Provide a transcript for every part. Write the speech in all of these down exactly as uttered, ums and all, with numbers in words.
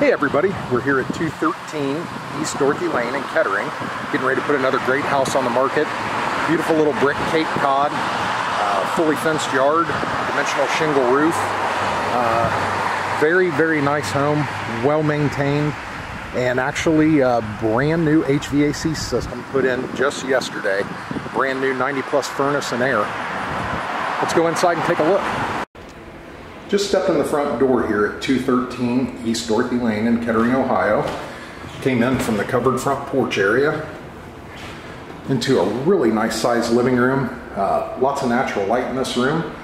Hey everybody, we're here at two thirteen East Dorothy Lane in Kettering, getting ready to put another great house on the market. Beautiful little brick Cape Cod, uh, fully fenced yard, dimensional shingle roof. Uh, very, very nice home, well maintained, and actually a brand new H V A C system put in just yesterday. Brand new ninety plus furnace and air. Let's go inside and take a look. Just stepped in the front door here at two thirteen East Dorothy Lane in Kettering, Ohio. Came in from the covered front porch area into a really nice sized living room. Uh, lots of natural light in this room.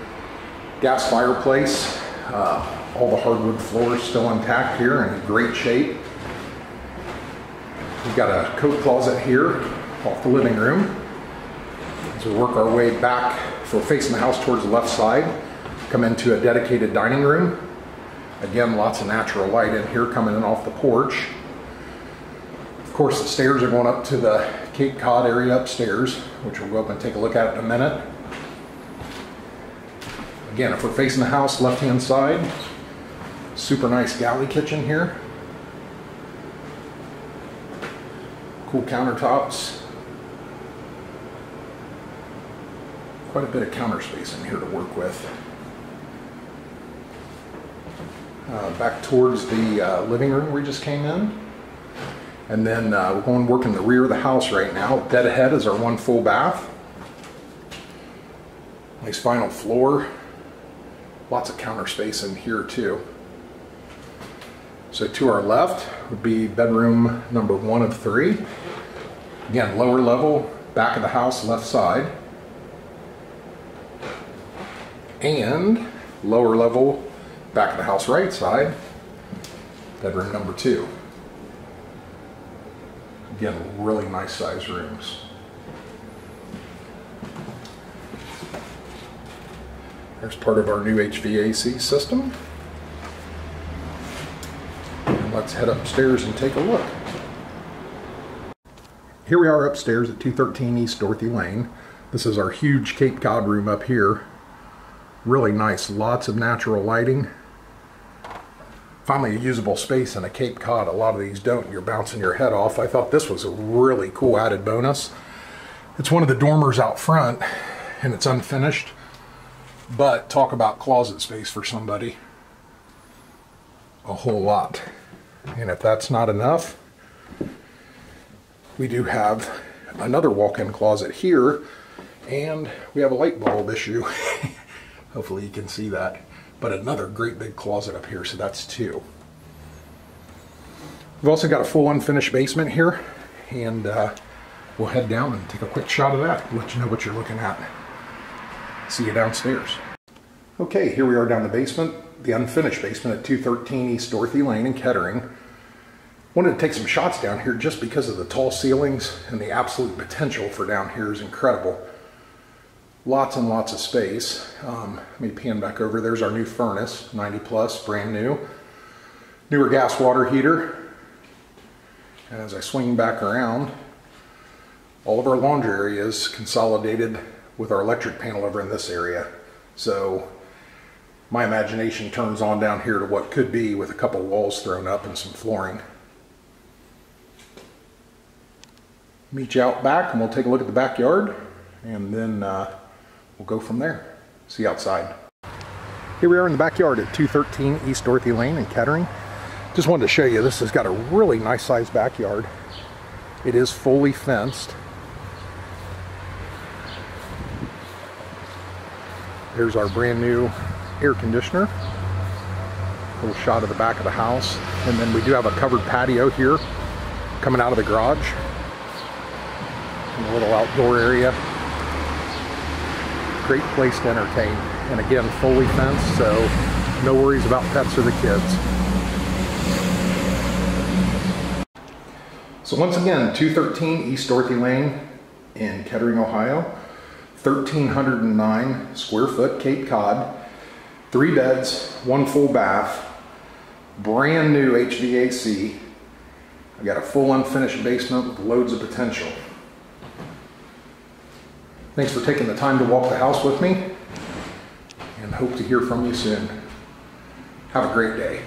Gas fireplace. Uh, all the hardwood floors still intact here and in great shape. We've got a coat closet here off the living room. As we work our way back, so we're facing the house towards the left side. Come into a dedicated dining room. Again, lots of natural light in here coming in off the porch. Of course, the stairs are going up to the Cape Cod area upstairs, which we'll go up and take a look at in a minute. Again, if we're facing the house, left-hand side, super nice galley kitchen here. Cool countertops. Quite a bit of counter space in here to work with. Uh, back towards the uh, living room we just came in. And then uh, we're going to work in the rear of the house right now. Dead ahead is our one full bath. Nice vinyl floor. Lots of counter space in here too. So to our left would be bedroom number one of three. Again, lower level, back of the house, left side. And lower level, back of the house right side, bedroom number two. Again, really nice size rooms. There's part of our new H V A C system. And let's head upstairs and take a look. Here we are upstairs at two thirteen East Dorothy Lane. This is our huge Cape Cod room up here. Really nice, lots of natural lighting. Finally a usable space in a Cape Cod. A lot of these don't, you're bouncing your head off. I thought this was a really cool added bonus. It's one of the dormers out front and it's unfinished, but talk about closet space for somebody. A whole lot. And if that's not enough, we do have another walk-in closet here, and we have a light bulb issue. Hopefully you can see that, but another great big closet up here, so that's two. We've also got a full unfinished basement here, and uh, we'll head down and take a quick shot of that, let you know what you're looking at. See you downstairs. Okay, here we are down the basement, the unfinished basement at two thirteen East Dorothy Lane in Kettering. Wanted to take some shots down here just because of the tall ceilings, and the absolute potential for down here is incredible. Lots and lots of space. Um, let me pan back over. There's our new furnace, ninety plus, brand new. Newer gas water heater. And as I swing back around, all of our laundry area is consolidated with our electric panel over in this area. So my imagination turns on down here to what could be, with a couple walls thrown up and some flooring. Meet you out back and we'll take a look at the backyard, and then uh, we'll go from there. See you outside. Here we are in the backyard at two thirteen East Dorothy Lane in Kettering. Just wanted to show you, this has got a really nice sized backyard. It is fully fenced. Here's our brand new air conditioner. A little shot of the back of the house. And then we do have a covered patio here coming out of the garage. And a little outdoor area. Great place to entertain, and again fully fenced, so no worries about pets or the kids. So once again, two thirteen East Dorothy Lane in Kettering, Ohio, one thousand three hundred nine square foot Cape Cod, three beds, one full bath, brand new H V A C. I've got a full unfinished basement with loads of potential. Thanks for taking the time to walk the house with me, and hope to hear from you soon. Have a great day.